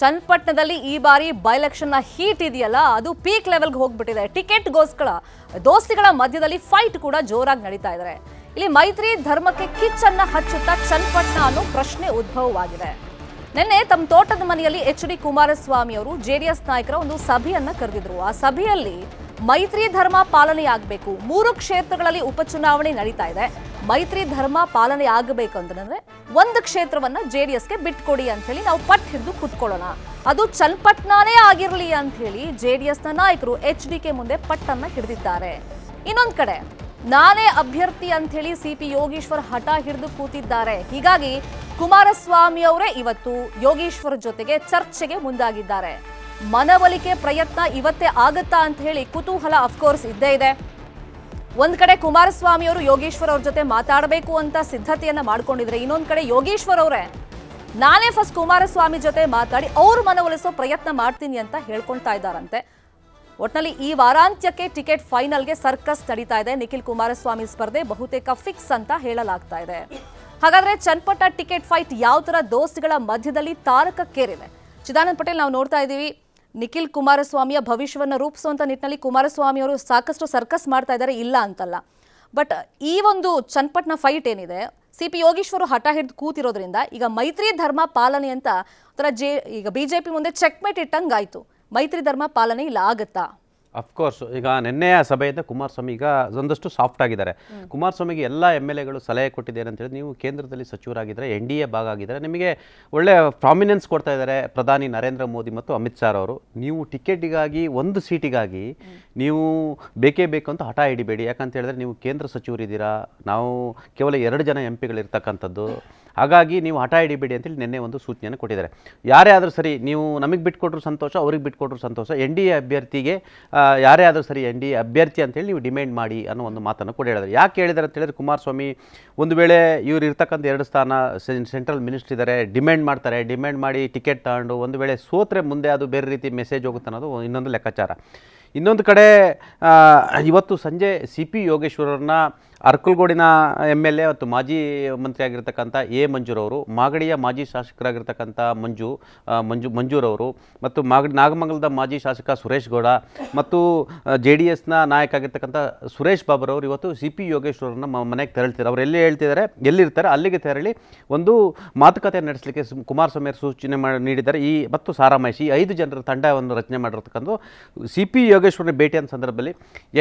ಚನ್ನಪಟ್ಟಣದಲ್ಲಿ ಈ ಬಾರಿ ಬೈ ಎಲೆಕ್ಷನ್ ನ ಹೀಟ್ ಇದೆಯಲ್ಲ ಅದು ಪೀಕ್ ಲೆವೆಲ್ ಗೆ ಹೋಗ್ಬಿಟ್ಟಿದೆ. ಟಿಕೆಟ್ ಗೋಸ್ಕರ ದೋಸ್ತಿಗಳ ಮಧ್ಯದಲ್ಲಿ ಫೈಟ್ ಕೂಡ ಜೋರಾಗಿ ನಡೀತಾ ಇದೆ. ಇಲ್ಲಿ ಮೈತ್ರಿ ಧರ್ಮಕ್ಕೆ ಕಿಚ್ಚನ್ನ ಹಚ್ಚುತ್ತಾ ಚನ್ನಪಟ್ಟಣ ಅನ್ನೋ ಪ್ರಶ್ನೆ ಉದ್ಭವವಾಗಿದೆ. ನೆನ್ನೆ ತಮ್ಮ ತೋಟದ ಮನೆಯಲ್ಲಿ ಎಚ್ಡಿ ಕುಮಾರಸ್ವಾಮಿ ಅವರು ಜೆಡಿಎಸ್ ನಾಯಕರ ಒಂದು ಸಭೆಯನ್ನ ಕರೆದಿದ್ರು. ಆ ಸಭೆಯಲ್ಲಿ ಮೈತ್ರಿ ಧರ್ಮ ಪಾಲನೆ ಆಗಬೇಕು, 3 ಕ್ಷೇತ್ರಗಳಲ್ಲಿ ಉಪಚುನಾವಣೆ ನಡೀತಾ ಇದೆ, ಮೈತ್ರಿ ಧರ್ಮ ಪಾಲನೆ ಆಗಬೇಕು ಅಂತಂದ್ರೆ ಒಂದು ಕ್ಷೇತ್ರವನ್ನ ಜೆಡಿಎಸ್ ಗೆ ಬಿಟ್ಕೊಡಿ ಅಂತ ಹೇಳಿ ನಾವು ಪಟ್ಟು ಹಿಡಿದು ಕೂತ್ಕೊಳ್ಳೋಣ, ಅದು ಚನ್ನಪಟ್ಟಣನೇ ಆಗಿರಲಿ ಅಂತ ಹೇಳಿ ಜೆಡಿಎಸ್ ನಾಯಕರು ಎಚ್ಡಿಕೆ ಮುಂದೆ ಪಟ್ಟನ್ನ ಹಿಡಿದಿದ್ದಾರೆ. ಇನ್ನೊಂದು ಕಡೆ ನಾನೇ ಅಭ್ಯರ್ಥಿ ಅಂತ ಹೇಳಿ ಸಿಪಿ ಯೋಗೇಶ್ವರ್ ಹಠ ಹಿಡಿದು ಕೂತಿದ್ದಾರೆ. ಹೀಗಾಗಿ ಕುಮಾರಸ್ವಾಮಿ ಅವರೇ ಇವತ್ತು ಯೋಗೇಶ್ವರ ಜೊತೆಗೆ ಚರ್ಚೆಗೆ ಮುಂದಾಗಿದ್ದಾರೆ. ಮನವೊಲಿಕೆ ಪ್ರಯತ್ನ ಇವತ್ತೇ ಆಗುತ್ತಾ ಅಂತ ಹೇಳಿ ಕುತೂಹಲ ಅಫ್ಕೋರ್ಸ್ ಇದ್ದೇ ಇದೆ. ಒಂದ್ ಕಡೆ ಕುಮಾರಸ್ವಾಮಿ ಅವರು ಯೋಗೇಶ್ವರ್ ಅವ್ರ ಜೊತೆ ಮಾತಾಡಬೇಕು ಅಂತ ಸಿದ್ಧತೆಯನ್ನ ಮಾಡ್ಕೊಂಡಿದ್ರೆ, ಇನ್ನೊಂದ್ ಕಡೆ ಯೋಗೇಶ್ವರ್ ಅವರೇ ನಾನೇ ಫಸ್ಟ್ ಕುಮಾರಸ್ವಾಮಿ ಜೊತೆ ಮಾತಾಡಿ ಅವ್ರ ಮನವೊಲಿಸೋ ಪ್ರಯತ್ನ ಮಾಡ್ತೀನಿ ಅಂತ ಹೇಳ್ಕೊಳ್ತಾ ಇದ್ದಾರಂತೆ. ಒಟ್ಟಿನಲ್ಲಿ ಈ ವಾರಾಂತ್ಯಕ್ಕೆ ಟಿಕೆಟ್ ಫೈನಲ್ಗೆ ಸರ್ಕಸ್ ನಡೀತಾ ಇದೆ. ನಿಖಿಲ್ ಕುಮಾರಸ್ವಾಮಿ ಸ್ಪರ್ಧೆ ಬಹುತೇಕ ಫಿಕ್ಸ್ ಅಂತ ಹೇಳಲಾಗ್ತಾ ಇದೆ. ಹಾಗಾದ್ರೆ ಚನ್ನಪಟ್ಟಣ ಟಿಕೆಟ್ ಫೈಟ್ ಯಾವ ತರ ದೋಸ್ತಿಗಳ ಮಧ್ಯದಲ್ಲಿ ತಾರಕಕ್ಕೇರಿದೆ? ಚಿದಾನಂದ್ ಪಟೇಲ್, ನಾವು ನೋಡ್ತಾ ಇದ್ದೀವಿ ನಿಖಿಲ್ ಕುಮಾರಸ್ವಾಮಿಯ ಭವಿಷ್ಯವನ್ನು ರೂಪಿಸುವಂಥ ನಿಟ್ಟಿನಲ್ಲಿ ಕುಮಾರಸ್ವಾಮಿ ಅವರು ಸಾಕಷ್ಟು ಸರ್ಕಸ್ ಮಾಡ್ತಾ ಇದ್ದಾರೆ, ಇಲ್ಲ ಅಂತಲ್ಲ. ಬಟ್ ಈ ಒಂದು ಚನ್ನಪಟ್ಟಣ ಫೈಟ್ ಏನಿದೆ, ಸಿ ಪಿ ಯೋಗೇಶ್ವರು ಹಠ ಹಿಡಿದು ಕೂತಿರೋದ್ರಿಂದ ಈಗ ಮೈತ್ರಿ ಧರ್ಮ ಪಾಲನೆ ಅಂತ ಒಂಥರ ಈಗ ಬಿಜೆಪಿ ಮುಂದೆ ಚೆಕ್ಮೇಟ್ ಇಟ್ಟಂಗಾಯಿತು. ಮೈತ್ರಿ ಧರ್ಮ ಪಾಲನೆ ಇಲ್ಲ ಆಗುತ್ತಾ? ಅಫ್ಕೋರ್ಸ್ ಈಗ ನಿನ್ನೆಯ ಸಭೆಯಿಂದ ಕುಮಾರಸ್ವಾಮಿ ಈಗ ಒಂದಷ್ಟು ಸಾಫ್ಟ್ ಆಗಿದ್ದಾರೆ. ಕುಮಾರಸ್ವಾಮಿಗೆ ಎಲ್ಲ ಎಮ್ ಎಲ್ ಎಗಳು ಸಲಹೆ ಕೊಟ್ಟಿದ್ದಾರೆ ಅಂತೇಳಿ, ನೀವು ಕೇಂದ್ರದಲ್ಲಿ ಸಚಿವರಾಗಿದ್ದರೆ, ಎನ್ ಡಿ ಎ ಭಾಗ ಆಗಿದ್ದಾರೆ, ನಿಮಗೆ ಒಳ್ಳೆ ಪ್ರಾಮಿನೆನ್ಸ್ ಕೊಡ್ತಾ ಇದ್ದಾರೆ ಪ್ರಧಾನಿ ನರೇಂದ್ರ ಮೋದಿ ಮತ್ತು ಅಮಿತ್ ಶಾ ಅವರು. ನೀವು ಟಿಕೆಟಿಗಾಗಿ ಒಂದು ಸೀಟಿಗಾಗಿ ನೀವು ಬೇಕೇ ಬೇಕು ಅಂತ ಹಠ ಹಿಡಿಬೇಡಿ, ಯಾಕಂತ ಹೇಳಿದ್ರೆ ನೀವು ಕೇಂದ್ರ ಸಚಿವರಿದ್ದೀರಾ, ನಾವು ಕೇವಲ 2 ಜನ ಎಂ ಪಿಗಳಿರ್ತಕ್ಕಂಥದ್ದು, ಹಾಗಾಗಿ ನೀವು ಹಠ ಹಿಡಿಬೇಡಿ ಅಂತೇಳಿ ನಿನ್ನೆ ಒಂದು ಸೂಚನೆಯನ್ನು ಕೊಟ್ಟಿದ್ದಾರೆ. ಯಾರೇ ಆದರೂ ಸರಿ, ನೀವು ನಮಗೆ ಬಿಟ್ಕೊಟ್ರು ಸಂತೋಷ, ಅವ್ರಿಗೆ ಬಿಟ್ಕೊಟ್ರು ಸಂತೋಷ, ಎನ್ ಡಿ ಎ ಅಭ್ಯರ್ಥಿಗೆ ಯಾರೇ ಆದರೂ ಸರಿ ಎನ್ ಡಿ ಎ ಅಭ್ಯರ್ಥಿ ಅಂತೇಳಿ ನೀವು ಡಿಮ್ಯಾಂಡ್ ಮಾಡಿ ಅನ್ನೋ ಒಂದು ಮಾತನ್ನು ಕೂಡ ಹೇಳಿದ್ದಾರೆ. ಯಾಕೆ ಹೇಳಿದ್ದಾರೆ ಅಂತ ಹೇಳಿದ್ರೆ, ಕುಮಾರಸ್ವಾಮಿ ಒಂದು ವೇಳೆ ಇವ್ರು ಇರ್ತಕ್ಕಂಥ 2 ಸ್ಥಾನ ಸೆಂಟ್ರಲ್ ಮಿನಿಸ್ಟ್ರ್ ಇದ್ದಾರೆ, ಡಿಮ್ಯಾಂಡ್ ಮಾಡ್ತಾರೆ, ಡಿಮ್ಯಾಂಡ್ ಮಾಡಿ ಟಿಕೆಟ್ ತಗೊಂಡು ಒಂದು ವೇಳೆ ಸೋತ್ರೆ ಮುಂದೆ ಅದು ಬೇರೆ ರೀತಿ ಮೆಸೇಜ್ ಹೋಗುತ್ತೆ ಅನ್ನೋದು ಇನ್ನೊಂದು ಲೆಕ್ಕಾಚಾರ. ಇನ್ನೊಂದು ಕಡೆ ಇವತ್ತು ಸಂಜೆ ಸಿ ಪಿ ಯೋಗೇಶ್ವರವ್ರನ್ನ ಅರ್ಕಲ್ಗೋಡಿನ ಎಮ್ ಎಲ್ ಎ ಮತ್ತು ಮಾಜಿ ಮಂತ್ರಿಯಾಗಿರ್ತಕ್ಕಂಥ ಎ ಮಂಜೂರವರು, ಮಾಗಡಿಯ ಮಾಜಿ ಶಾಸಕರಾಗಿರ್ತಕ್ಕಂಥ ಮಂಜೂರವರು ಮತ್ತು ನಾಗಮಂಗಲದ ಮಾಜಿ ಶಾಸಕ ಸುರೇಶ್ ಗೌಡ ಮತ್ತು ಜೆ ಡಿ ಎಸ್ನ ನಾಯಕ ಆಗಿರ್ತಕ್ಕಂಥ ಸುರೇಶ್ ಬಾಬರವರು ಇವತ್ತು ಸಿ ಪಿ ಯೋಗೇಶ್ವರನ್ನ ಮನೆಗೆ ತೆರಳ್ತಿದ್ದಾರೆ. ಅವರು ಎಲ್ಲಿ ಹೇಳ್ತಿದ್ದಾರೆ, ಎಲ್ಲಿರ್ತಾರೆ ಅಲ್ಲಿಗೆ ತೆರಳಿ ಒಂದು ಮಾತುಕತೆ ನಡೆಸಲಿಕ್ಕೆ ಕುಮಾರಸ್ವಾಮಿ ಅವರು ಸೂಚನೆ ನೀಡಿದ್ದಾರೆ. ಈ ಮತ್ತು ಸಾರಾಮೈಸಿ 5 ಜನರ ತಂಡವನ್ನು ರಚನೆ ಮಾಡಿರ್ತಕ್ಕಂಥ ಸಿ ಪಿ ಯೋಗೇಶ್ವರನ ಭೇಟಿಯ ಸಂದರ್ಭದಲ್ಲಿ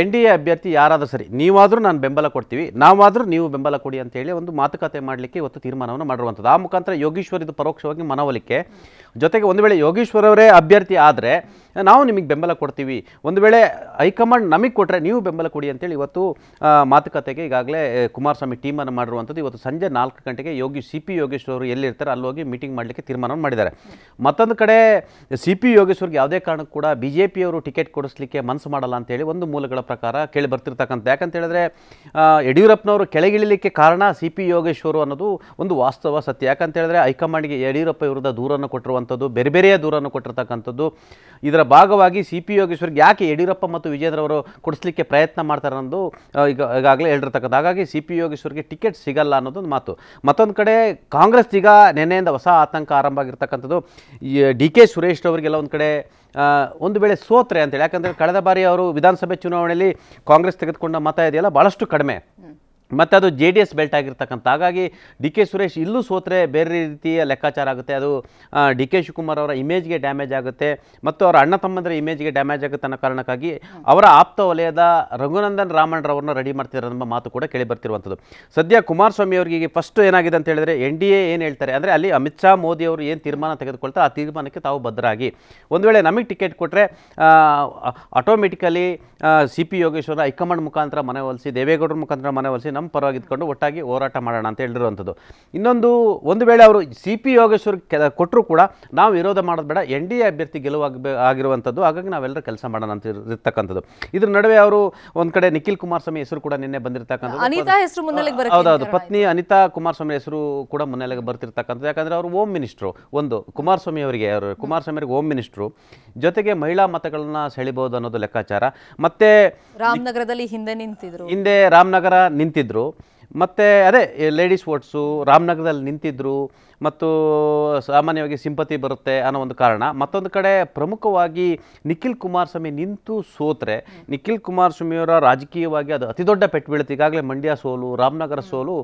ಎನ್ ಡಿ ಎ ಅಭ್ಯರ್ಥಿ ಯಾರಾದರೂ ಸರಿ, ನೀವಾದರೂ ನಾನು ಬೆಂಬಲ ಕೊಡ್ತೀನಿ, ನಾವಾದರೂ ನೀವು ಬೆಂಬಲ ಕೊಡಿ ಅಂತ ಹೇಳಿ ಒಂದು ಮಾತುಕತೆ ಮಾಡಲಿಕ್ಕೆ ಇವತ್ತು ತೀರ್ಮಾನವನ್ನು ಮಾಡಿರುವಂಥದ್ದು. ಆ ಮುಖಾಂತರ ಯೋಗೇಶ್ವರ್ ಇದು ಪರೋಕ್ಷವಾಗಿ ಮನವೊಲಿಕೆ, ಜೊತೆಗೆ ಒಂದು ವೇಳೆ ಯೋಗೇಶ್ವರ್ ಅವರೇ ಅಭ್ಯರ್ಥಿ ಆದರೆ ನಾವು ನಿಮಗೆ ಬೆಂಬಲ ಕೊಡ್ತೀವಿ, ಒಂದು ವೇಳೆ ಹೈಕಮಾಂಡ್ ನಮಗೆ ಕೊಟ್ಟರೆ ನೀವು ಬೆಂಬಲ ಕೊಡಿ ಅಂತೇಳಿ ಇವತ್ತು ಮಾತುಕತೆಗೆ ಈಗಾಗಲೇ ಕುಮಾರಸ್ವಾಮಿ ಟೀಮನ್ನು ಮಾಡಿರುವಂಥದ್ದು. ಇವತ್ತು ಸಂಜೆ 4 ಗಂಟೆಗೆ ಸಿ ಪಿ ಯೋಗೇಶ್ವರ್ ಅವರು ಎಲ್ಲಿರ್ತಾರೆ ಅಲ್ಲಿ ಹೋಗಿ ಮೀಟಿಂಗ್ ಮಾಡಲಿಕ್ಕೆ ತೀರ್ಮಾನವನ್ನು ಮಾಡಿದ್ದಾರೆ. ಮತ್ತೊಂದು ಕಡೆ ಸಿ ಪಿ ಯೋಗೇಶ್ವರ್ಗೆ ಯಾವುದೇ ಕಾರಣಕ್ಕೂ ಕೂಡ ಬಿ ಜೆ ಪಿಯವರು ಟಿಕೆಟ್ ಕೊಡಿಸ್ಲಿಕ್ಕೆ ಮನಸ್ಸು ಮಾಡಲ್ಲ ಅಂತೇಳಿ ಒಂದು ಮೂಲಗಳ ಪ್ರಕಾರ ಕೇಳಿ ಬರ್ತಿರ್ತಕ್ಕಂಥ. ಯಾಕಂತ ಹೇಳಿದ್ರೆ ಯಡ್ಡಿಯೂರಪ್ಪನವರು ಕೆಳಗಿಳಿಲಿಕ್ಕೆ ಕಾರಣ ಸಿ ಪಿ ಯೋಗೇಶ್ವರು ಅನ್ನೋದು ಒಂದು ವಾಸ್ತವ ಸತ್ಯ. ಯಾಕಂತ ಹೇಳಿದ್ರೆ ಹೈಕಮಾಂಡ್ಗೆ ಯಡಿಯೂರಪ್ಪ ವಿರುದ್ಧ ದೂರನ್ನು ಕೊಟ್ಟಿರುವಂಥದ್ದು, ಬೇರೆ ಬೇರೆಯ ದೂರನ್ನು ಕೊಟ್ಟಿರ್ತಕ್ಕಂಥದ್ದು. ಇದರ ಭಾಗವಾಗಿ ಸಿ ಪಿ ಯೋಗೇಶ್ವರ್ಗೆ ಯಾಕೆ ಯಡಿಯೂರಪ್ಪ ಮತ್ತು ವಿಜಯೇಂದ್ರ ಅವರು ಕೊಡಿಸ್ಲಿಕ್ಕೆ ಪ್ರಯತ್ನ ಮಾಡ್ತಾರೆ ಅನ್ನೋದು ಈಗಾಗಲೇ ಹೇಳಿರ್ತಕ್ಕಂಥ. ಹಾಗಾಗಿ ಸಿ ಪಿ ಯೋಗೇಶ್ವರ್ಗೆ ಟಿಕೆಟ್ ಸಿಗಲ್ಲ ಅನ್ನೋದೊಂದು ಮಾತು. ಮತ್ತೊಂದು ಕಡೆ ಕಾಂಗ್ರೆಸ್ ಈಗ ನಿನ್ನೆಯಿಂದ ಹೊಸ ಆತಂಕ ಆರಂಭ ಆಗಿರ್ತಕ್ಕಂಥದ್ದು. ಡಿ ಕೆ ಸುರೇಶ್ ಅವರಿಗೆಲ್ಲ ಒಂದು ಕಡೆ ಒಂದು ವೇಳೆ ಸೋತ್ರೆ ಅಂತೇಳಿ, ಯಾಕಂದರೆ ಕಳೆದ ಬಾರಿ ಅವರು ವಿಧಾನಸಭೆ ಚುನಾವಣೆಯಲ್ಲಿ ಕಾಂಗ್ರೆಸ್ ತೆಗೆದುಕೊಂಡ ಮತ ಇದೆಯಲ್ಲ ಭಾಳಷ್ಟು ಕಡಿಮೆ, ಮತ್ತು ಅದು ಜೆ ಡಿ ಎಸ್ ಬೆಲ್ಟ್ ಆಗಿರ್ತಕ್ಕಂಥ. ಹಾಗಾಗಿ ಡಿ ಕೆ ಸುರೇಶ್ ಇಲ್ಲೂ ಸೋತ್ರೆ ಬೇರೆ ರೀತಿಯ ಲೆಕ್ಕಾಚಾರ ಆಗುತ್ತೆ, ಅದು ಡಿ ಕೆ ಶಿವಕುಮಾರ್ ಅವರ ಇಮೇಜ್ಗೆ ಡ್ಯಾಮೇಜ್ ಆಗುತ್ತೆ ಮತ್ತು ಅವರ ಅಣ್ಣ ತಮ್ಮಂದರ ಇಮೇಜ್ಗೆ ಡ್ಯಾಮೇಜ್ ಆಗುತ್ತೆ ಅನ್ನೋ ಕಾರಣಕ್ಕಾಗಿ ಅವರ ಆಪ್ತ ವಲಯದ ರಘುನಂದನ್ ರಾಮಣ್ಣ್ರವ್ರನ್ನ ರೆಡಿ ಮಾಡ್ತಿದ್ದಾರೆ ಎಂಬ ಮಾತು ಕೂಡ ಕೇಳಿ ಬರ್ತಿರುವಂಥದ್ದು. ಸದ್ಯ ಕುಮಾರಸ್ವಾಮಿ ಅವರಿಗೆ ಫಸ್ಟ್ ಏನಾಗಿದೆ ಅಂತ ಹೇಳಿದ್ರೆ, ಎನ್ ಡಿ ಎ ಏನು ಹೇಳ್ತಾರೆ ಅಂದರೆ ಅಲ್ಲಿ ಅಮಿತ್ ಶಾ ಮೋದಿ ಅವರು ಏನು ತೀರ್ಮಾನ ತೆಗೆದುಕೊಳ್ತಾರೆ ಆ ತೀರ್ಮಾನಕ್ಕೆ ತಾವು ಬದ್ಧರಾಗಿ, ಒಂದು ವೇಳೆ ನಮಗೆ ಟಿಕೆಟ್ ಕೊಟ್ಟರೆ automatically C P Yogeshwara high command ಮುಖಾಂತರ ಮನವೊಲಿಸಿ, ದೇವೇಗೌಡರ ಮುಖಾಂತರ ಮನವೊಲಿಸಿ ನಮ್ಮ ಪರವಾಗಿ ಇದ್ಕೊಂಡು ಒಟ್ಟಾಗಿ ಹೋರಾಟ ಮಾಡೋಣ ಅಂತ ಹೇಳಿರುವಂಥದ್ದು. ಇನ್ನೊಂದು, ಒಂದು ವೇಳೆ ಅವರು ಸಿ ಪಿ ಯೋಗೇಶ್ವರ್ ಕೊಟ್ಟರು ಕೂಡ ನಾವು ವಿರೋಧ ಮಾಡೋದು ಬೇಡ, ಎನ್ ಡಿ ಎ ಅಭ್ಯರ್ಥಿ ಗೆಲುವಾಗಿರುವಂಥದ್ದು, ಹಾಗಾಗಿ ನಾವೆಲ್ಲರೂ ಕೆಲಸ ಮಾಡೋಣ ಅಂತ ಇರ್ತಕ್ಕಂಥದ್ದು. ಇದ್ರ ನಡುವೆ ಅವರು ಒಂದು ಕಡೆ ನಿಖಿಲ್ ಕುಮಾರಸ್ವಾಮಿ ಹೆಸರು ಕೂಡ ನಿನ್ನೆ ಬಂದಿರ್ತಕ್ಕಂಥದ್ದು. ಹೌದೌದು, ಪತ್ನಿ ಅನಿತಾ ಕುಮಾರಸ್ವಾಮಿ ಹೆಸರು ಕೂಡ ಮುನ್ನೆಲೆಗೆ ಬರ್ತಿರ್ತಕ್ಕಂಥದ್ದು. ಯಾಕಂದರೆ ಅವರು ಹೋಮ್ ಮಿನಿಸ್ಟ್ರು, ಒಂದು ಕುಮಾರಸ್ವಾಮಿ ಅವರಿಗೆ ಹೋಮ್ ಮಿನಿಸ್ಟ್ರು, ಜೊತೆಗೆ ಮಹಿಳಾ ಮತಗಳನ್ನ ಸೆಳಿಬಹುದು ಅನ್ನೋದು ಲೆಕ್ಕಾಚಾರ. ಮತ್ತೆ ರಾಮನಗರದಲ್ಲಿ ರಾಮನಗರ ನಿಂತಿದ್ರು, ಮತ್ತು ಅದೇ ಲೇಡೀಸ್ ವೋಟ್ಸು ರಾಮನಗರದಲ್ಲಿ ನಿಂತಿದ್ರು, ಮತ್ತು ಸಾಮಾನ್ಯವಾಗಿ ಸಿಂಪತಿ ಬರುತ್ತೆ ಅನ್ನೋ ಒಂದು ಕಾರಣ. ಮತ್ತೊಂದು ಕಡೆ ಪ್ರಮುಖವಾಗಿ ನಿಖಿಲ್ ಕುಮಾರಸ್ವಾಮಿ ನಿಂತು ಸೋತ್ರೆ, ನಿಖಿಲ್ ಕುಮಾರಸ್ವಾಮಿಯವರ ರಾಜಕೀಯವಾಗಿ ಅದು ಅತಿ ದೊಡ್ಡ ಪೆಟ್ಟುಬೀಳುತ್ತೆ. ಈಗಾಗಲೇ ಮಂಡ್ಯ ಸೋಲು, ರಾಮನಗರ ಸೋಲು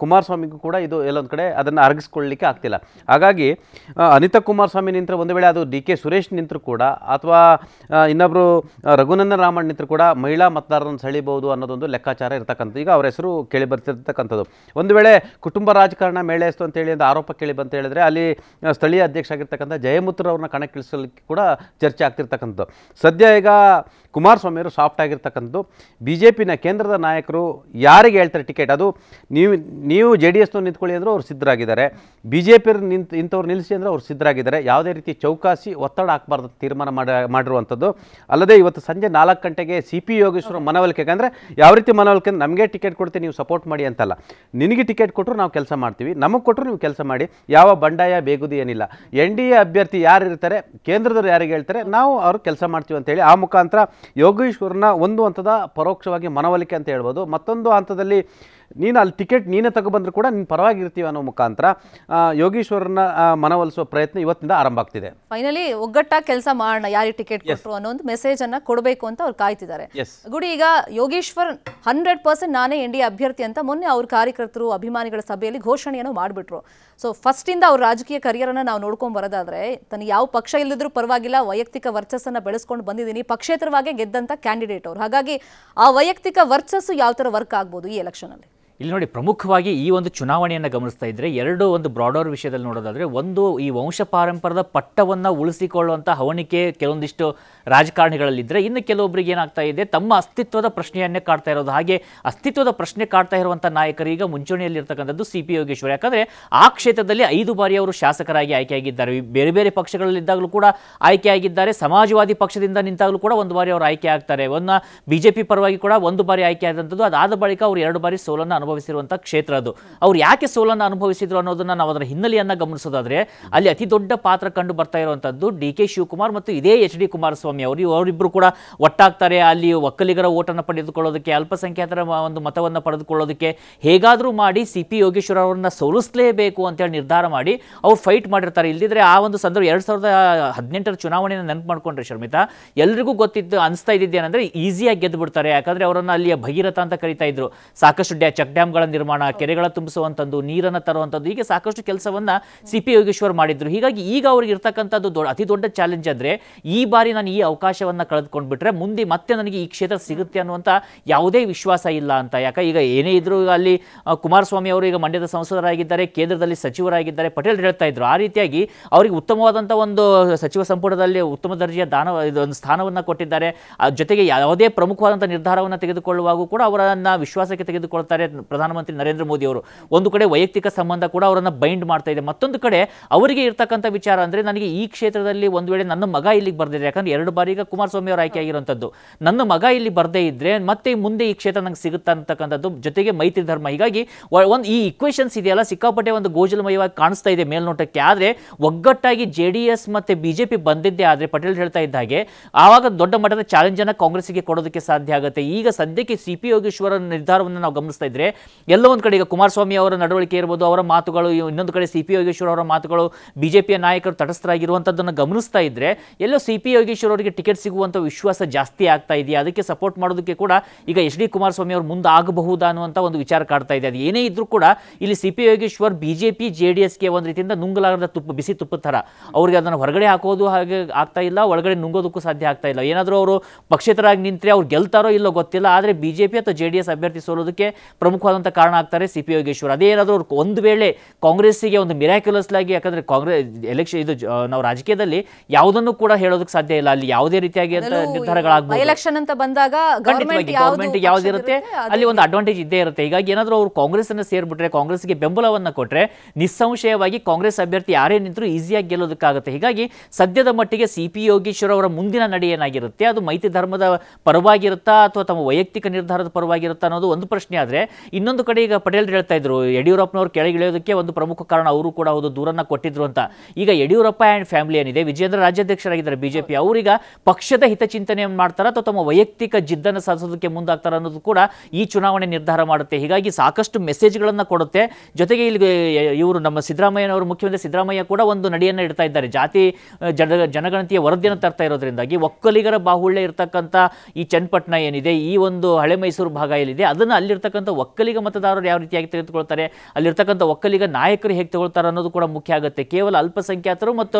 ಕುಮಾರಸ್ವಾಮಿಗೂ ಕೂಡ ಇದು ಎಲ್ಲೊಂದು ಕಡೆ ಅದನ್ನು ಅರಗಿಸ್ಕೊಳ್ಳಲಿಕ್ಕೆ ಆಗ್ತಿಲ್ಲ. ಹಾಗಾಗಿ ಅನಿತಾ ಕುಮಾರಸ್ವಾಮಿ ನಿಂತರೆ ಒಂದು ವೇಳೆ ಅದು ಡಿ ಕೆ ಸುರೇಶ್ ನಿಂತರೂ ಕೂಡ ಅಥವಾ ಇನ್ನೊಬ್ಬರು ರಘುನಂದನ್ ರಾಮಣ್ಣ ನಿಂತರೂ ಕೂಡ ಮಹಿಳಾ ಮತದಾರರನ್ನು ಸೆಳೀಬಹುದು ಅನ್ನೋದೊಂದು ಲೆಕ್ಕಾಚಾರ ಇರತಕ್ಕಂಥ, ಈಗ ಅವರ ಹೆಸರು ಕೇಳಿ ಬರ್ತಿರ್ತಕ್ಕಂಥದ್ದು. ಒಂದು ವೇಳೆ ಕುಟುಂಬ ರಾಜಕಾರಣ ಮೇಳೇಸ್ತು ಅಂತೇಳಿ ಒಂದು ಆರೋಪ ಕೇಳಿ ಬಂತ ಹೇಳಿದ್ರೆ ಅಲ್ಲಿ ಸ್ಥಳೀಯ ಅಧ್ಯಕ್ಷ ಆಗಿರ್ತಕ್ಕಂಥ ಜಯಮೂತ್ರವ್ರನ್ನ ಕಣಕ್ಕಿಳಿಸಲಿಕ್ಕೆ ಕೂಡ ಚರ್ಚೆ ಆಗ್ತಿರ್ತಕ್ಕಂಥದ್ದು. ಸದ್ಯ ಈಗ ಕುಮಾರಸ್ವಾಮಿಯವರು ಸಾಫ್ಟ್ ಆಗಿರ್ತಕ್ಕಂಥದ್ದು. ಬಿ ಜೆ ಪಿನ ಕೇಂದ್ರದ ನಾಯಕರು ಯಾರಿಗೆ ಹೇಳ್ತಾರೆ ಟಿಕೆಟ್, ಅದು ನೀವು ಜೆ ಡಿ ಎಸ್ನ ನಿಂತ್ಕೊಳ್ಳಿ ಅಂದರೂ ಅವ್ರು ಸಿದ್ಧರಾಗಿದ್ದಾರೆ, ಬಿ ಜೆ ಪಿ ಇಂಥವ್ರು ನಿಲ್ಲಿಸಿ ಅಂದರೆ ಅವ್ರು ಸಿದ್ಧರಾಗಿದ್ದಾರೆ. ಯಾವುದೇ ರೀತಿ ಚೌಕಾಸಿ ಒತ್ತಡ ಹಾಕಬಾರ್ದು ತೀರ್ಮಾನ ಮಾಡಿರುವಂಥದ್ದು. ಅಲ್ಲದೆ ಇವತ್ತು ಸಂಜೆ 4 ಗಂಟೆಗೆ ಸಿ ಪಿ ಯೋಗೇಶ್ವರ ಮನವೊಲಿಕೆ, ಅಂದರೆ ಯಾವ ರೀತಿ ಮನವೊಲಿಕೆ, ನಮಗೆ ಟಿಕೆಟ್ ಕೊಡ್ತೀವಿ ನೀವು ಸಪೋರ್ಟ್ ಮಾಡಿ ಅಂತಲ್ಲ, ನಿನಗೆ ಟಿಕೆಟ್ ಕೊಟ್ಟರು ನಾವು ಕೆಲಸ ಮಾಡ್ತೀವಿ, ನಮಗೆ ಕೊಟ್ಟರು ನೀವು ಕೆಲಸ ಮಾಡಿ, ಯಾವ ಬಂಡಾಯ ಬೇಗುದಿ ಏನಿಲ್ಲ, ಎನ್ ಡಿ ಎ ಅಭ್ಯರ್ಥಿ ಯಾರು ಇರ್ತಾರೆ ಕೇಂದ್ರದವ್ರು ಯಾರಿಗೆ ಹೇಳ್ತಾರೆ ನಾವು ಅವರು ಕೆಲಸ ಮಾಡ್ತೀವಿ ಅಂತೇಳಿ ಆ ಮುಖಾಂತರ ಯೋಗೇಶ್ವರನ ಒಂದು ಹಂತದ ಪರೋಕ್ಷವಾಗಿ ಮನವೊಲಿಕೆ ಅಂತ ಹೇಳ್ಬೋದು. ಮತ್ತೊಂದು ಹಂತದಲ್ಲಿ ನೀನು ಅಲ್ಲಿ ಟಿಕೆಟ್ ನೀನೇ ತಗೊಬಂದರೂ ಕೂಡ ನೀನು ಪರವಾಗಿರ್ತೀವಿ ಅನ್ನೋ ಮುಖಾಂತರ ಯೋಗೇಶ್ವರನ ಮನವೊಲಿಸುವ ಪ್ರಯತ್ನ ಇವತ್ತಿನಿಂದ ಆರಂಭ ಆಗ್ತಿದೆ. ಫೈನಲಿ ಒಗ್ಗಟ್ಟಾಗಿ ಕೆಲಸ ಮಾಡೋಣ, ಯಾರಿಗೆ ಟಿಕೆಟ್ ಕೊಟ್ಟರು ಅನ್ನೋ ಒಂದು ಮೆಸೇಜ್ ಅನ್ನ ಕೊಡಬೇಕು ಅಂತ ಅವ್ರು ಕಾಯ್ತಿದ್ದಾರೆ. ಗುಡಿ ಈಗ ಯೋಗೇಶ್ವರ್ 100% ನಾನೇ NDA ಅಭ್ಯರ್ಥಿ ಅಂತ ಮೊನ್ನೆ ಅವ್ರ ಕಾರ್ಯಕರ್ತರು ಅಭಿಮಾನಿಗಳ ಸಭೆಯಲ್ಲಿ ಘೋಷಣೆಯನ್ನು ಮಾಡಿಬಿಟ್ರು. ಸೊ ಫಸ್ಟಿಂದ ಅವ್ರ ರಾಜಕೀಯ ಕರಿಯರನ್ನು ನಾವು ನೋಡ್ಕೊಂಡು ಬರೋದಾದ್ರೆ ತನಗೆ ಯಾವ ಪಕ್ಷ ಇಲ್ಲದ್ರೂ ಪರವಾಗಿಲ್ಲ, ವೈಯಕ್ತಿಕ ವರ್ಚಸ್ಸನ್ನು ಬೆಳೆಸ್ಕೊಂಡು ಬಂದಿದ್ದೀನಿ, ಪಕ್ಷೇತರವಾಗಿ ಗೆದ್ದಂಥ ಕ್ಯಾಂಡಿಡೇಟ್ ಅವರು. ಹಾಗಾಗಿ ಆ ವೈಯಕ್ತಿಕ ವರ್ಚಸ್ಸು ಯಾವ ಥರ ವರ್ಕ್ ಆಗ್ಬೋದು ಈ ಎಲೆಕ್ಷನಲ್ಲಿ? ಇಲ್ಲಿ ನೋಡಿ, ಪ್ರಮುಖವಾಗಿ ಈ ಒಂದು ಚುನಾವಣೆಯನ್ನು ಗಮನಿಸ್ತಾ ಇದ್ದರೆ ಒಂದು ಬ್ರಾಡರ್ ವಿಷಯದಲ್ಲಿ ನೋಡೋದಾದರೆ, ಒಂದು ಈ ವಂಶ ಪಾರಂಪರದ ಪಟ್ಟವನ್ನು ಉಳಿಸಿಕೊಳ್ಳುವಂಥ ಹವಣಿಕೆ ಕೆಲವೊಂದಿಷ್ಟು ರಾಜಕಾರಣಿಗಳಲ್ಲಿದ್ದರೆ, ಇನ್ನು ಕೆಲವೊಬ್ಬರಿಗೆ ಏನಾಗ್ತಾ ಇದೆ, ತಮ್ಮ ಅಸ್ತಿತ್ವದ ಪ್ರಶ್ನೆಯನ್ನೇ ಕಾಡ್ತಾ ಇರೋದು. ಹಾಗೆ ಅಸ್ತಿತ್ವದ ಪ್ರಶ್ನೆ ಕಾಡ್ತಾ ಇರುವಂಥ ನಾಯಕರೀಗ ಮುಂಚೂಣಿಯಲ್ಲಿರ್ತಕ್ಕಂಥದ್ದು ಸಿ ಪಿ ಯೋಗೇಶ್ವರ್. ಯಾಕಂದರೆ ಆ ಕ್ಷೇತ್ರದಲ್ಲಿ 5 ಬಾರಿ ಅವರು ಶಾಸಕರಾಗಿ ಆಯ್ಕೆಯಾಗಿದ್ದಾರೆ, ಬೇರೆ ಬೇರೆ ಪಕ್ಷಗಳಲ್ಲಿದ್ದಾಗಲೂ ಕೂಡ ಆಯ್ಕೆಯಾಗಿದ್ದಾರೆ, ಸಮಾಜವಾದಿ ಪಕ್ಷದಿಂದ ನಿಂತಾಗಲೂ ಕೂಡ 1 ಬಾರಿ ಅವರು ಆಯ್ಕೆ ಆಗ್ತಾರೆ, ಒಂದು BJP ಪರವಾಗಿ ಕೂಡ 1 ಬಾರಿ ಆಯ್ಕೆ ಆದಂಥದ್ದು. ಅದಾದ ಬಳಿಕ ಅವರು 2 ಬಾರಿ ಸೋಲನ್ನು ಅನುಭವಿಸಿರುವಂತಹ ಕ್ಷೇತ್ರ ಅದು. ಅವ್ರು ಯಾಕೆ ಸೋಲನ್ನು ಅನುಭವಿಸಿದ್ರು ಅನ್ನೋದನ್ನ ನಾವು ಅದರ ಹಿನ್ನೆಲೆಯನ್ನ ಗಮನಿಸೋದಾದ್ರೆ ಅಲ್ಲಿ ಅತಿ ದೊಡ್ಡ ಪಾತ್ರ ಕಂಡು ಬರ್ತಾ ಇರುವಂತದ್ದು DK ಶಿವಕುಮಾರ್ ಮತ್ತು ಇದೇ HD ಕುಮಾರಸ್ವಾಮಿ ಅವರಿಬ್ಬರು ಕೂಡ ಒಟ್ಟಾಗ್ತಾರೆ. ಅಲ್ಲಿ ಒಕ್ಕಲಿಗರ ಓಟನ್ನು ಪಡೆದುಕೊಳ್ಳೋದಕ್ಕೆ, ಅಲ್ಪಸಂಖ್ಯಾತರ ಒಂದು ಮತವನ್ನು ಪಡೆದುಕೊಳ್ಳೋದಕ್ಕೆ ಹೇಗಾದ್ರೂ ಮಾಡಿ CP ಯೋಗೇಶ್ವರ ಅವರನ್ನ ಸೋಲಿಸಲೇಬೇಕು ಅಂತ ಹೇಳಿ ನಿರ್ಧಾರ ಮಾಡಿ ಅವ್ರು ಫೈಟ್ ಮಾಡಿರ್ತಾರೆ. ಇಲ್ಲದಿದ್ರೆ ಆ ಒಂದು ಸಂದರ್ಭ 2018ರ ಚುನಾವಣೆಯನ್ನು ನೆನಪು ಮಾಡಿಕೊಂಡ್ರೆ ಶರ್ಮಿತಾ, ಎಲ್ರಿಗೂ ಗೊತ್ತಿದ್ದು ಅನಿಸ್ತಾ ಇದ್ದೇನಂದ್ರೆ ಈಸಿಯಾಗಿ ಗೆದ್ದು ಬಿಡ್ತಾರೆ. ಯಾಕಂದ್ರೆ ಅವರನ್ನ ಅಲ್ಲಿ ಭಗೀರಥ ಅಂತ ಕರಿತಾ ಇದ್ರು, ಸಾಕಷ್ಟು ಡ್ಯಾಂಗಳ ನಿರ್ಮಾಣ, ಕೆರೆಗಳ ತುಂಬಿಸುವಂಥದ್ದು, ನೀರನ್ನು ತರುವಂಥದ್ದು, ಹೀಗೆ ಸಾಕಷ್ಟು ಕೆಲಸವನ್ನ CP ಯೋಗೇಶ್ವರ್ ಮಾಡಿದ್ರು. ಹೀಗಾಗಿ ಈಗ ಅವ್ರಿಗೆ ಇರ್ತಕ್ಕಂಥದ್ದು ಅತಿ ದೊಡ್ಡ ಚಾಲೆಂಜ್ ಅಂದ್ರೆ, ಈ ಬಾರಿ ನಾನು ಈ ಅವಕಾಶವನ್ನ ಕಳೆದುಕೊಂಡು ಬಿಟ್ರೆ ಮುಂದೆ ಮತ್ತೆ ನನಗೆ ಈ ಕ್ಷೇತ್ರ ಸಿಗುತ್ತೆ ಅನ್ನುವಂಥ ಯಾವುದೇ ವಿಶ್ವಾಸ ಇಲ್ಲ ಅಂತ. ಯಾಕೆ ಈಗ ಏನೇ ಇದ್ರು ಅಲ್ಲಿ ಕುಮಾರಸ್ವಾಮಿ ಅವರು ಈಗ ಮಂಡ್ಯದ ಸಂಸದರಾಗಿದ್ದಾರೆ, ಕೇಂದ್ರದಲ್ಲಿ ಸಚಿವರಾಗಿದ್ದಾರೆ, ಪಟೇಲ್ ಹೇಳ್ತಾ ಇದ್ರು ಆ ರೀತಿಯಾಗಿ ಅವರಿಗೆ ಉತ್ತಮವಾದಂಥ ಒಂದು ಸಚಿವ ಸಂಪುಟದಲ್ಲಿ ಉತ್ತಮ ದರ್ಜೆಯ ಒಂದು ಸ್ಥಾನವನ್ನು ಕೊಟ್ಟಿದ್ದಾರೆ. ಜೊತೆಗೆ ಯಾವುದೇ ಪ್ರಮುಖವಾದಂಥ ನಿರ್ಧಾರವನ್ನು ತೆಗೆದುಕೊಳ್ಳುವಾಗೂ ಕೂಡ ಅವರನ್ನ ವಿಶ್ವಾಸಕ್ಕೆ ತೆಗೆದುಕೊಳ್ತಾರೆ ಪ್ರಧಾನಮಂತ್ರಿ ನರೇಂದ್ರ ಮೋದಿ ಅವರು. ಒಂದು ಕಡೆ ವೈಯಕ್ತಿಕ ಸಂಬಂಧ ಕೂಡ ಅವರನ್ನು ಬೈಂಡ್ ಮಾಡ್ತಾ ಇದೆ, ಮತ್ತೊಂದು ಕಡೆ ಅವರಿಗೆ ಇರ್ತಕ್ಕಂಥ ವಿಚಾರ ಅಂದರೆ ನನಗೆ ಈ ಕ್ಷೇತ್ರದಲ್ಲಿ ಒಂದು ವೇಳೆ ನನ್ನ ಮಗ ಇಲ್ಲಿಗೆ ಬರ್ದಿದೆ, ಯಾಕಂದ್ರೆ 2 ಬಾರಿ ಈಗ ಕುಮಾರಸ್ವಾಮಿ ಅವರು ಆಯ್ಕೆ ಆಗಿರುವಂಥದ್ದು, ನನ್ನ ಮಗ ಇಲ್ಲಿ ಬರದೇ ಇದ್ದರೆ ಮತ್ತೆ ಮುಂದೆ ಈ ಕ್ಷೇತ್ರ ನಂಗೆ ಸಿಗುತ್ತಾ ಅಂತಕ್ಕಂಥದ್ದು, ಜೊತೆಗೆ ಮೈತ್ರಿ ಧರ್ಮ. ಹೀಗಾಗಿ ಒಂದು ಈ ಇಕ್ವೇಷನ್ಸ್ ಇದೆಯಲ್ಲ, ಸಿಕ್ಕಾಪಟ್ಟೆ ಒಂದು ಗೋಜಲಮಯವಾಗಿ ಕಾಣಿಸ್ತಾ ಇದೆ ಮೇಲ್ನೋಟಕ್ಕೆ. ಆದರೆ ಒಗ್ಗಟ್ಟಾಗಿ JDS ಮತ್ತು BJP ಬಂದಿದ್ದೇ ಆದರೆ ಪಟೇಲ್ ಹೇಳ್ತಾ ಇದ್ದ ಹಾಗೆ ಆವಾಗ ದೊಡ್ಡ ಮಟ್ಟದ ಚಾಲೆಂಜನ್ನು ಕಾಂಗ್ರೆಸ್ಗೆ ಕೊಡೋದಕ್ಕೆ ಸಾಧ್ಯ ಆಗುತ್ತೆ. ಈಗ ಸದ್ಯಕ್ಕೆ CP ಯೋಗೇಶ್ವರ ನಿರ್ಧಾರವನ್ನು ನಾವು ಗಮನಿಸ್ತಾ ಇದ್ರೆ ಎಲ್ಲ ಒಂದು ಕಡೆ ಈಗ ಕುಮಾರಸ್ವಾಮಿ ಅವರ ನಡವಳಿಕೆ ಇರ್ಬೋದು, ಅವರ ಮಾತುಗಳು, ಇನ್ನೊಂದು ಕಡೆ CP ಯೋಗೇಶ್ವರ ಅವರ ಮಾತುಗಳು, BJPಯ ನಾಯಕರು ತಟಸ್ಥರಾಗಿರುವಂಥದ್ದನ್ನು ಗಮನಿಸ್ತಾ ಇದ್ರೆ ಎಲ್ಲೋ CP ಯೋಗೇಶ್ವರ ಅವರಿಗೆ ಟಿಕೆಟ್ ಸಿಗುವಂಥ ವಿಶ್ವಾಸ ಜಾಸ್ತಿ ಆಗ್ತಾ ಇದೆಯಾ, ಅದಕ್ಕೆ ಸಪೋರ್ಟ್ ಮಾಡೋದಕ್ಕೆ ಕೂಡ ಈಗ HD ಕುಮಾರಸ್ವಾಮಿ ಅವರು ಮುಂದೆ ಆಗಬಹುದಾ ಅನ್ನುವಂಥ ಒಂದು ವಿಚಾರ ಕಾಡ್ತಾ ಇದೆ. ಅದು ಏನೇ ಇದ್ರೂ ಕೂಡ ಇಲ್ಲಿ CP ಯೋಗೇಶ್ವರ್ BJP JDSಗೆ ಒಂದು ರೀತಿಯಿಂದ ನುಂಗಲಾಗದ ಬಿಸಿ ತುಪ್ಪ ಥರ, ಅವ್ರಿಗೆ ಅದನ್ನು ಹೊರಗಡೆ ಹಾಕೋದು ಹಾಗೆ ಆಗ್ತಾ ಇಲ್ಲ, ಒಳಗಡೆ ನುಂಗೋದಕ್ಕೂ ಸಾಧ್ಯ ಆಗ್ತಾ ಇಲ್ಲ. ಏನಾದರೂ ಅವರು ಪಕ್ಷೇತರಾಗಿ ನಿಂತರೆ ಅವ್ರು ಗೆಲ್ತಾರೋ ಇಲ್ಲೋ ಗೊತ್ತಿಲ್ಲ, ಆದರೆ BJP ಅಥವಾ JDS ಅಭ್ಯರ್ಥಿ ಸೋಲೋದಕ್ಕೆ ಪ್ರಮುಖವಾದಂಥ ಕಾರಣ ಆಗ್ತಾರೆ CP ಯೋಗೇಶ್ವರ್. ಅದೇನಾದರೂ ಒಂದು ವೇಳೆ ಕಾಂಗ್ರೆಸ್ಸಿಗೆ ಒಂದು ಮಿರಾಕ್ಯುಲಸ್ಲಾಗಿ, ಯಾಕಂದರೆ ಕಾಂಗ್ರೆಸ್ ಎಲೆಕ್ಷನ್ ಇದು ನಾವು ರಾಜಕೀಯದಲ್ಲಿ ಯಾವುದನ್ನು ಕೂಡ ಹೇಳೋದಕ್ಕೆ ಸಾಧ್ಯ ಇಲ್ಲ, ಅಲ್ಲಿ ಯಾವುದೇ ರೀತಿಯಾಗಿ ನಿರ್ಧಾರಗಳಾಗಬಹುದು. ಎಲೆಕ್ಷನ್ ಅಂತ ಬಂದಾಗ ಗೌರ್ಮೆಂಟ್ ಯಾವುದಿರುತ್ತೆ ಅಲ್ಲಿ ಒಂದು ಅಡ್ವಾಂಟೇಜ್ ಇದ್ದೇ ಇರುತ್ತೆ. ಹೀಗಾಗಿ ಏನಾದರೂ ಅವರು ಕಾಂಗ್ರೆಸ್ಸನ್ನು ಸೇರಿಬಿಟ್ರೆ, ಕಾಂಗ್ರೆಸ್ಗೆ ಬೆಂಬಲವನ್ನು ಕೊಟ್ಟರೆ ನಿಸ್ಸಂಶಯವಾಗಿ ಕಾಂಗ್ರೆಸ್ ಅಭ್ಯರ್ಥಿ ಯಾರೇ ನಿಂತರೂ ಈಸಿಯಾಗಿ ಗೆಲ್ಲೋದಕ್ಕಾಗುತ್ತೆ. ಹೀಗಾಗಿ ಸದ್ಯದ ಮಟ್ಟಿಗೆ CP ಯೋಗೇಶ್ವರ ಅವರ ಮುಂದಿನ ನಡೆ ಏನಾಗಿರುತ್ತೆ, ಅದು ಮೈತ್ರಿ ಧರ್ಮದ ಪರವಾಗಿರುತ್ತಾ ಅಥವಾ ತಮ್ಮ ವೈಯಕ್ತಿಕ ನಿರ್ಧಾರದ ಪರವಾಗಿರುತ್ತಾ ಅನ್ನೋದು ಒಂದು ಪ್ರಶ್ನೆ. ಆದರೆ ಇನ್ನೊಂದು ಕಡೆ ಈಗ ಪಟೇಲ್ ಹೇಳ್ತಾ ಇದ್ರು ಯಡ್ಡಿಯೂರಪ್ಪನವರು ಕೆಳಗೆ ಇಳಿಯೋದಕ್ಕೆ ಒಂದು ಪ್ರಮುಖ ಕಾರಣ ಅವರು ಕೂಡ ಒಂದು ದೂರನ್ನ ಕೊಟ್ಟಿದ್ರು ಅಂತ. ಈಗ ಯಡ್ಡಿಯೂರಪ್ಪ ಅಂಡ್ ಫ್ಯಾಮಿಲಿ ಏನಿದೆ, ವಿಜಯೇಂದ್ರ ರಾಜ್ಯಾಧ್ಯಕ್ಷರಾಗಿದ್ದಾರೆ ಬಿಜೆಪಿ, ಅವರೀಗ ಪಕ್ಷದ ಹಿತಚಿಂತನೆ ಮಾಡ್ತಾರ ಅಥವಾ ತಮ್ಮ ವೈಯಕ್ತಿಕ ಜಿದ್ದನ್ನು ಸಾಧಿಸೋದಕ್ಕೆ ಮುಂದಾಗ್ತಾರ ಅನ್ನೋದು ಕೂಡ ಈ ಚುನಾವಣೆ ನಿರ್ಧಾರ ಮಾಡುತ್ತೆ. ಹೀಗಾಗಿ ಸಾಕಷ್ಟು ಮೆಸೇಜ್ಗಳನ್ನು ಕೊಡುತ್ತೆ. ಜೊತೆಗೆ ಇಲ್ಲಿ ಇವರು ನಮ್ಮ ಸಿದ್ದರಾಮಯ್ಯನವರು, ಮುಖ್ಯಮಂತ್ರಿ ಸಿದ್ದರಾಮಯ್ಯ ಕೂಡ ಒಂದು ನಡೆಯನ್ನು ಇಡ್ತಾ ಇದ್ದಾರೆ. ಜಾತಿ ಜನಗಣತಿಯ ವರದಿಯನ್ನು ತರ್ತಾ ಇರೋದ್ರಿಂದಾಗಿ ಒಕ್ಕಲಿಗರ ಬಾಹುಳ್ಯ ಇರತಕ್ಕಂಥ ಈ ಚನ್ನಪಟ್ಟಣ ಏನಿದೆ, ಈ ಒಂದು ಹಳೆ ಮೈಸೂರು ಭಾಗ ಏನಿದೆ, ಅದನ್ನು ಅಲ್ಲಿರ್ತಕ್ಕಂಥ ಒಕ್ಕಲಿಗ ಮತದಾರರು ಯಾವ ರೀತಿಯಾಗಿ ತೆಗೆದುಕೊಳ್ತಾರೆ, ಅಲ್ಲಿರ್ತಕ್ಕಂಥ ಒಕ್ಕಲಿಗ ನಾಯಕರು ಹೇಗೆ ತಗೊಳ್ತಾರೆ ಅನ್ನೋದು ಕೂಡ ಮುಖ್ಯ ಆಗುತ್ತೆ. ಕೇವಲ ಅಲ್ಪಸಂಖ್ಯಾತರು ಮತ್ತು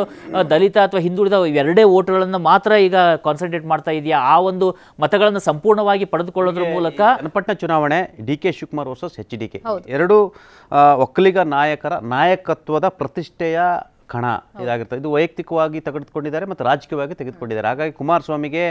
ದಲಿತ ಅಥವಾ ಹಿಂದುಳಿದ ಇವೆರಡೇ ಓಟ್ಗಳನ್ನು ಮಾತ್ರ ಈಗ ಕಾನ್ಸಂಟ್ರೇಟ್ ಮಾಡ್ತಾ ಇದೆಯಾ, ಆ ಒಂದು ಮತಗಳನ್ನು ಸಂಪೂರ್ಣವಾಗಿ ಪಡೆದುಕೊಳ್ಳೋದ್ರ ಮೂಲಕ ಚನ್ನಪಟ್ಟಣ ಚುನಾವಣೆ ಡಿಕೆ ಶಿವಕುಮಾರ್ ವರ್ಸಸ್ ಎಚ್ಡಿಕೆ ಎರಡು ಒಕ್ಕಲಿಗ ನಾಯಕರ ನಾಯಕತ್ವದ ಪ್ರತಿಷ್ಠೆಯ ಕಣ ಇದಾಗಿರ್ತದೆ. ಇದು ವೈಯಕ್ತಿಕವಾಗಿ ತೆಗೆದುಕೊಂಡಿದ್ದಾರೆ ಮತ್ತು ರಾಜಕೀಯವಾಗಿ ತೆಗೆದುಕೊಂಡಿದ್ದಾರೆ. ಹಾಗಾಗಿ ಕುಮಾರಸ್ವಾಮಿಗೆ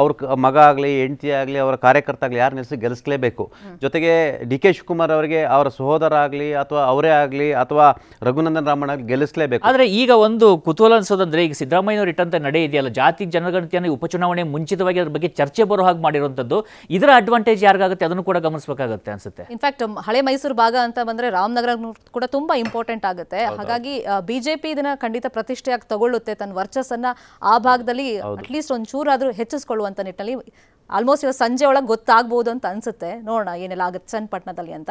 ಅವ್ರ ಮಗ ಆಗಲಿ, ಹೆಂಡತಿ ಆಗಲಿ, ಅವರ ಕಾರ್ಯಕರ್ತ ಆಗಲಿ ಯಾರು ನಿಲ್ಲಿಸಿ ಗೆಲ್ಲಿಸಲೇಬೇಕು. ಜೊತೆಗೆ ಡಿ ಕೆ ಶಿವಕುಮಾರ್ ಅವರಿಗೆ ಅವರ ಸಹೋದರ ಆಗಲಿ ಅಥವಾ ಅವರೇ ಆಗಲಿ ಅಥವಾ ರಘುನಂದನ್ ರಾಮಣ್ಣ ಆಗಲಿ ಗೆಲ್ಲಿಸಲೇಬೇಕು. ಆದರೆ ಈಗ ಒಂದು ಕುತೂಹಲ ಅನಿಸೋದಂದರೆ, ಈಗ ಸಿದ್ದರಾಮಯ್ಯನವರು ಇಟ್ಟಂಥ ನಡೆ ಇದೆಯಲ್ಲ, ಜಾತಿ ಜನಗಣತಿಯನ್ನು ಉಪಚುನಾವಣೆ ಮುಂಚಿತವಾಗಿ ಅದ್ರ ಬಗ್ಗೆ ಚರ್ಚೆ ಬರೋ ಹಾಗೆ ಮಾಡಿರುವಂಥದ್ದು, ಇದರ ಅಡ್ವಾಂಟೇಜ್ ಯಾರಿಗಾಗುತ್ತೆ ಅದನ್ನು ಕೂಡ ಗಮನಿಸಬೇಕಾಗುತ್ತೆ ಅನಿಸುತ್ತೆ. ಇನ್ಫ್ಯಾಕ್ಟ್ ಹಳೆ ಮೈಸೂರು ಭಾಗ ಅಂತ ಬಂದರೆ ರಾಮನಗರ ಕೂಡ ತುಂಬ ಇಂಪಾರ್ಟೆಂಟ್ ಆಗುತ್ತೆ. ಹಾಗಾಗಿ ಬಿಜೆಪಿ ಖಂಡಿತ ಪ್ರತಿಷ್ಠೆಯಾಗಿ ತಗೊಳ್ಳುತ್ತೆ. ತನ್ನ ವರ್ಚಸ್ಸನ್ನ ಆ ಭಾಗದಲ್ಲಿ ಅಟ್ಲೀಸ್ಟ್ ಒಂಚೂರಾದ್ರೂ ಹೆಚ್ಚಿಸಿಕೊಳ್ಳುವಂತ ನಿಟ್ಟಿನಲ್ಲಿ ಆಲ್ಮೋಸ್ಟ್ ಇವತ್ತು ಸಂಜೆ ಒಳಗೆ ಗೊತ್ತಾಗಬಹುದು ಅಂತ ಅನ್ಸುತ್ತೆ. ನೋಡೋಣ ಏನೆಲ್ಲ ಆಗುತ್ತೆ ಚನ್ನಪಟ್ಟಣದಲ್ಲಿ ಅಂತ.